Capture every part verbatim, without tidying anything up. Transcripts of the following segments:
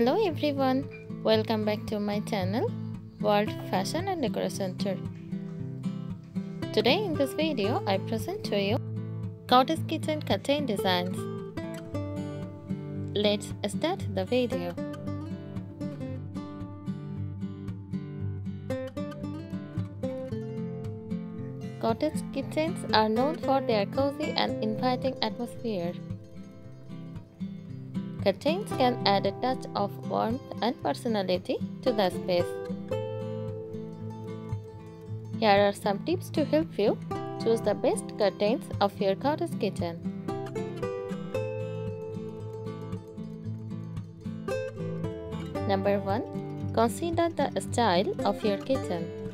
Hello everyone, welcome back to my channel World Fashion and Decoration Center. Today in this video I present to you cottage kitchen curtain designs. Let's start the video. Cottage kitchens are known for their cozy and inviting atmosphere. Curtains can add a touch of warmth and personality to the space. Here are some tips to help you choose the best curtains of your cottage kitchen. Number one. Consider the style of your kitchen.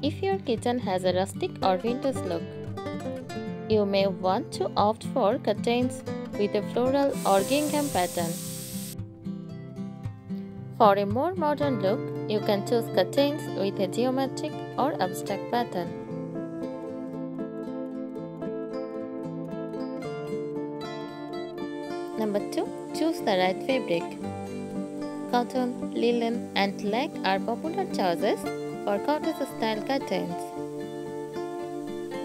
If your kitchen has a rustic or vintage look, you may want to opt for curtains with a floral or gingham pattern. For a more modern look, you can choose curtains with a geometric or abstract pattern. Number two. Choose the right fabric. Cotton, linen and lac are popular choices for cottage style curtains.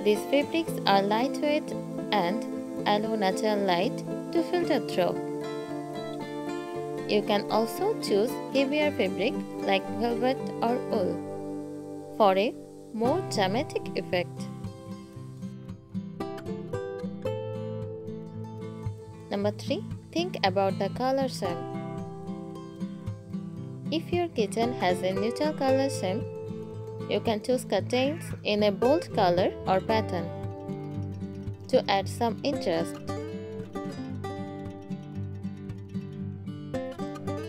These fabrics are lightweight and allow natural light to filter through. You can also choose heavier fabric like velvet or wool for a more dramatic effect. Number three. Think about the color scheme. If your kitchen has a neutral color scheme, you can choose curtains in a bold color or pattern to add some interest.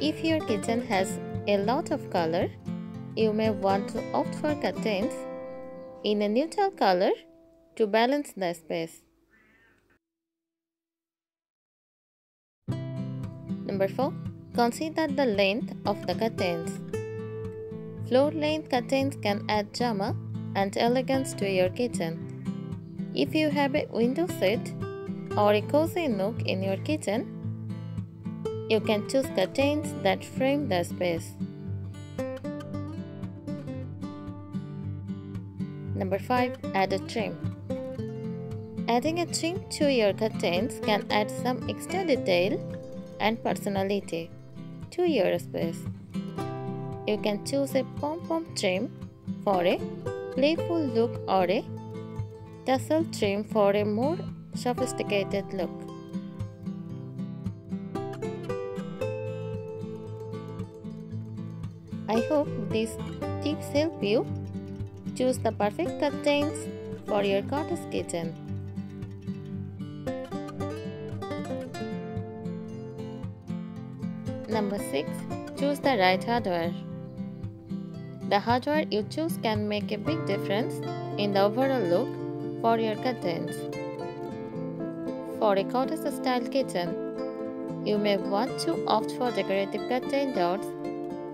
If your kitchen has a lot of color, you may want to opt for curtains in a neutral color to balance the space. Number four. Consider the length of the curtains. Floor length curtains can add drama and elegance to your kitchen. If you have a window seat or a cozy nook in your kitchen, you can choose curtains that frame the space. Number five. Add a trim. Adding a trim to your curtains can add some extra detail and personality to your space. You can choose a pom-pom trim for a playful look or a tassel trim for a more sophisticated look. I hope these tips help you choose the perfect curtains for your cottage kitchen. Number six. Choose the right hardware. The hardware you choose can make a big difference in the overall look for your curtains. For a cottage style kitchen, you may want to opt for decorative curtain dots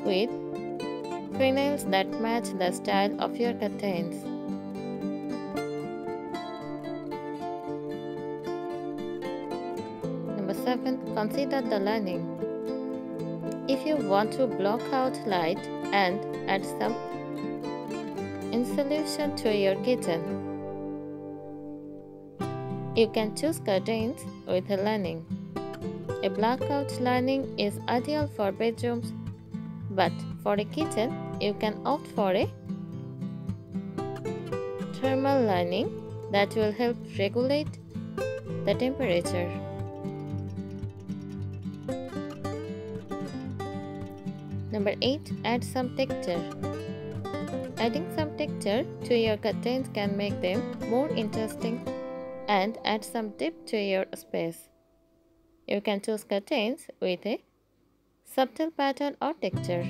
with finials that match the style of your curtains. Number seven. Consider the lining. If you want to block out light and add some insulation to your kitchen, you can choose curtains with a lining. A blackout lining is ideal for bedrooms, but for a kitchen, you can opt for a thermal lining that will help regulate the temperature. Number eight. Add some texture. Adding some texture to your curtains can make them more interesting and add some depth to your space. You can choose curtains with a subtle pattern or texture,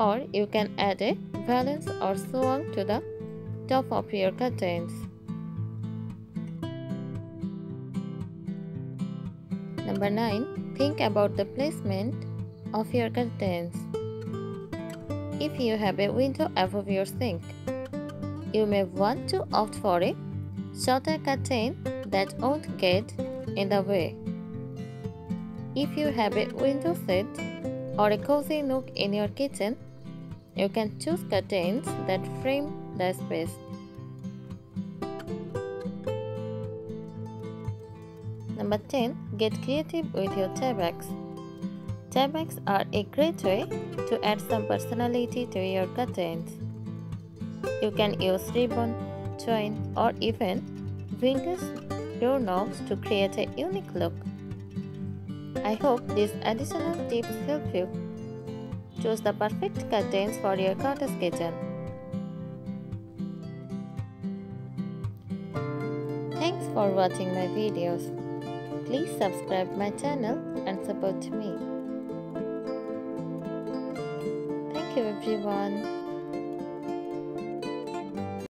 or you can add a valance or swung to the top of your curtains. Number nine. Think about the placement of your curtains. If you have a window above your sink, you may want to opt for a shorter curtain that won't get in the way. If you have a window seat or a cozy nook in your kitchen, you can choose curtains that frame the space. Number ten. Get creative with your tea bags. Tea bags are a great way to add some personality to your curtains. You can use ribbon, chain, or even vintage doorknobs to create a unique look. I hope these additional tips help you choose the perfect curtains for your cottage kitchen. Thanks for watching my videos. Please subscribe my channel and support me. Thank you everyone.